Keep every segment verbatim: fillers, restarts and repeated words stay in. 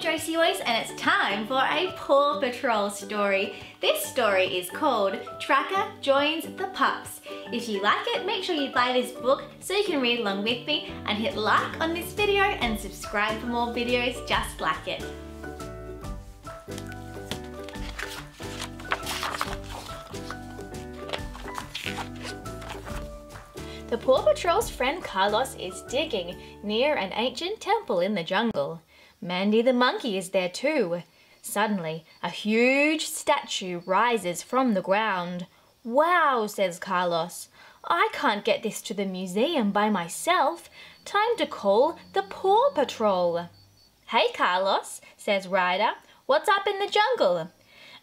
I'm Josie Wose and it's time for a Paw Patrol story. This story is called Tracker Joins the Pups. If you like it, make sure you buy this book so you can read along with me and hit like on this video and subscribe for more videos just like it. The Paw Patrol's friend Carlos is digging near an ancient temple in the jungle. Mandy the monkey is there too. Suddenly, a huge statue rises from the ground. "Wow," says Carlos. "I can't get this to the museum by myself. Time to call the Paw Patrol." "Hey Carlos," says Ryder. "What's up in the jungle?"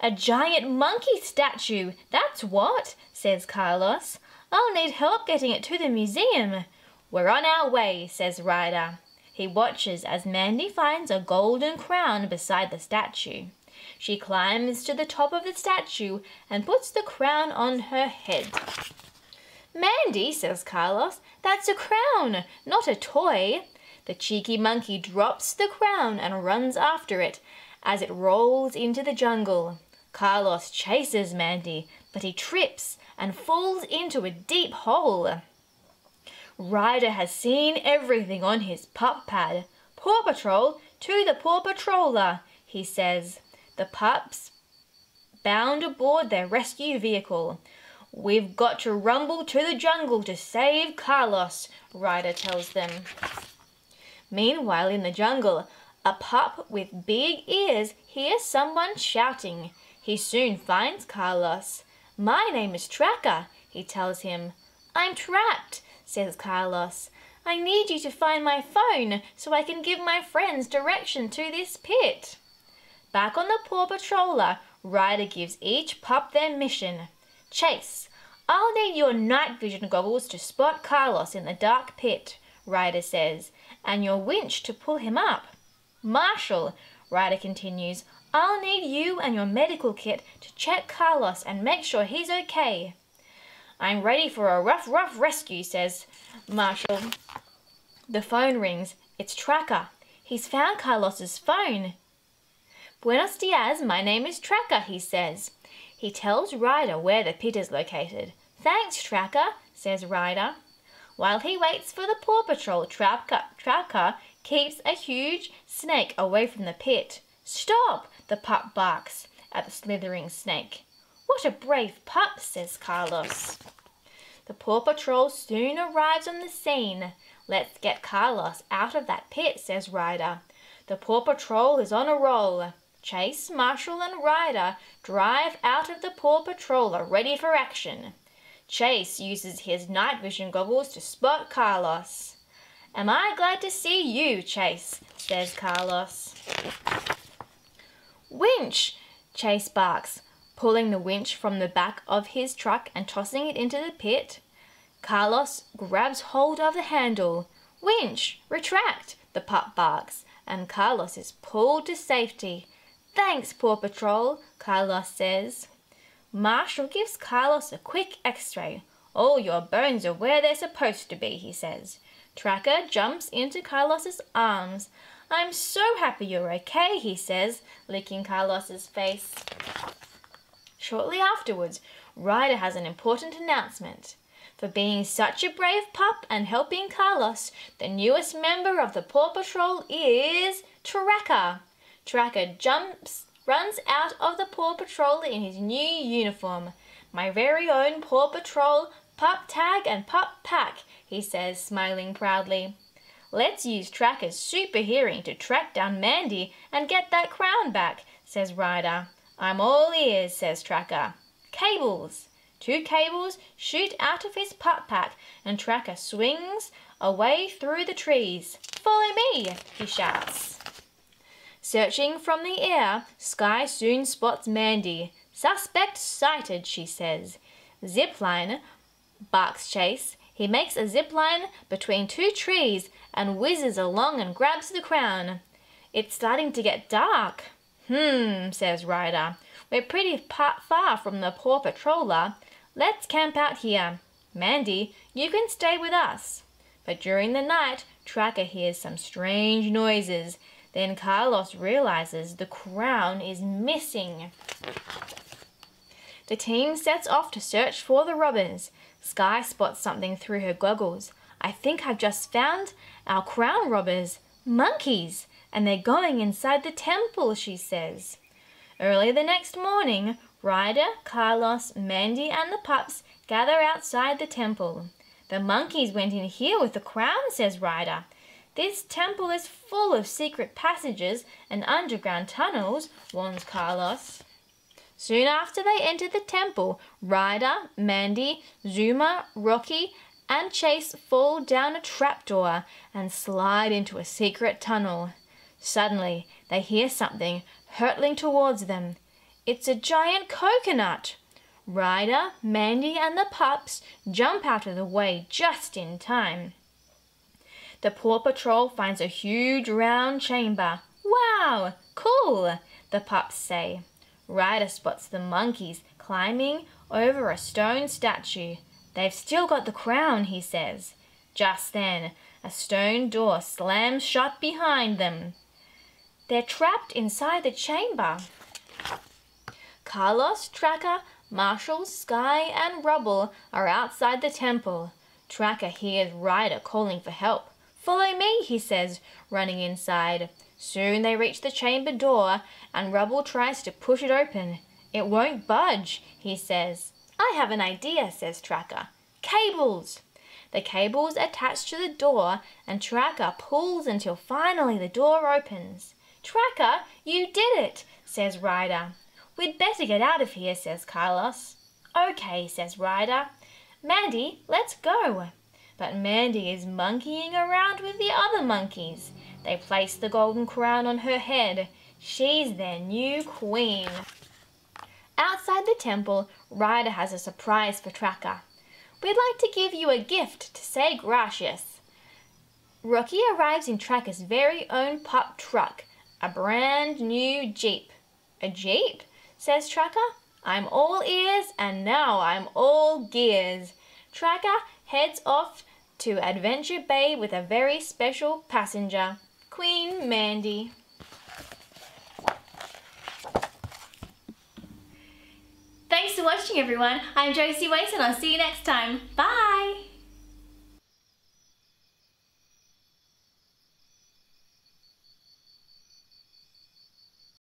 "A giant monkey statue, that's what," says Carlos. "I'll need help getting it to the museum." "We're on our way," says Ryder. He watches as Mandy finds a golden crown beside the statue. She climbs to the top of the statue and puts the crown on her head. "Mandy," says Carlos, "that's a crown, not a toy." The cheeky monkey drops the crown and runs after it as it rolls into the jungle. Carlos chases Mandy, but he trips and falls into a deep hole. Ryder has seen everything on his pup pad. "Paw Patrol to the Paw Patroller," he says. The pups bound aboard their rescue vehicle. "We've got to rumble to the jungle to save Carlos," Ryder tells them. Meanwhile in the jungle, a pup with big ears hears someone shouting. He soon finds Carlos. "My name is Tracker," he tells him. "I'm trapped," says Carlos. "I need you to find my phone so I can give my friends direction to this pit." Back on the Paw Patroller, Ryder gives each pup their mission. "Chase, I'll need your night vision goggles to spot Carlos in the dark pit," Ryder says, "and your winch to pull him up." "Marshall," Ryder continues, "I'll need you and your medical kit to check Carlos and make sure he's okay." "I'm ready for a rough, rough rescue," says Marshall. The phone rings. It's Tracker. He's found Carlos's phone. "Buenos dias, my name is Tracker," he says. He tells Ryder where the pit is located. "Thanks, Tracker," says Ryder. While he waits for the Paw Patrol, Tracker, Tracker keeps a huge snake away from the pit. "Stop!" the pup barks at the slithering snake. "What a brave pup," says Carlos. The Paw Patrol soon arrives on the scene. "Let's get Carlos out of that pit," says Ryder. The Paw Patrol is on a roll. Chase, Marshall and Ryder drive out of the Paw Patroller ready for action. Chase uses his night vision goggles to spot Carlos. "Am I glad to see you, Chase," says Carlos. "Winch!" Chase barks, pulling the winch from the back of his truck and tossing it into the pit. Carlos grabs hold of the handle. "Winch, retract!" the pup barks, and Carlos is pulled to safety. "Thanks, Paw Patrol," Carlos says. Marshall gives Carlos a quick x-ray. "All your bones are where they're supposed to be," he says. Tracker jumps into Carlos's arms. "I'm so happy you're okay," he says, licking Carlos's face. Shortly afterwards, Ryder has an important announcement. For being such a brave pup and helping Carlos, the newest member of the Paw Patrol is Tracker. Tracker jumps, runs out of the Paw Patrol in his new uniform. "My very own Paw Patrol, pup tag and pup pack," he says, smiling proudly. "Let's use Tracker's super hearing to track down Mandy and get that crown back," says Ryder. "I'm all ears," says Tracker. Cables! Two cables shoot out of his pup pack and Tracker swings away through the trees. "Follow me," he shouts. Searching from the air, Skye soon spots Mandy. "Suspect sighted," she says. "Zipline," barks Chase. He makes a zipline between two trees and whizzes along and grabs the crown. "It's starting to get dark." Hmm, says Ryder. "We're pretty far from the Paw Patroller. Let's camp out here. Mandy, you can stay with us." But during the night, Tracker hears some strange noises. Then Carlos realizes the crown is missing. The team sets off to search for the robbers. Skye spots something through her goggles. I think I've just found our crown robbers, monkeys, and they're going inside the temple, she says. Early the next morning, Ryder, Carlos, Mandy and the pups gather outside the temple. The monkeys went in here with the crown, says Ryder. This temple is full of secret passages and underground tunnels, warns Carlos. Soon after they entered the temple, Ryder, Mandy, Zuma, Rocky and Chase fall down a trapdoor and slide into a secret tunnel. Suddenly, they hear something hurtling towards them. It's a giant coconut! Ryder, Mandy and the pups jump out of the way just in time. The Paw Patrol finds a huge round chamber. Wow! Cool! The pups say. Ryder spots the monkeys climbing over a stone statue. They've still got the crown, he says. Just then, a stone door slams shut behind them. They're trapped inside the chamber. Carlos, Tracker, Marshall, Skye and Rubble are outside the temple. Tracker hears Ryder calling for help. Follow me, he says, running inside. Soon they reach the chamber door and Rubble tries to push it open. It won't budge, he says. I have an idea, says Tracker. Cables! The cables attach to the door and Tracker pulls until finally the door opens. Tracker, you did it, says Ryder. We'd better get out of here, says Carlos. Okay, says Ryder. Mandy, let's go. But Mandy is monkeying around with the other monkeys. They place the golden crown on her head. She's their new queen. Outside the temple, Ryder has a surprise for Tracker. We'd like to give you a gift to say gracias. Rocky arrives in Tracker's very own pup truck, a brand new Jeep. A Jeep? Says Tracker. I'm all ears and now I'm all gears. Tracker heads off to Adventure Bay with a very special passenger, Queen Mandy. Thanks for watching everyone. I'm Josie Wose and I'll see you next time. Bye!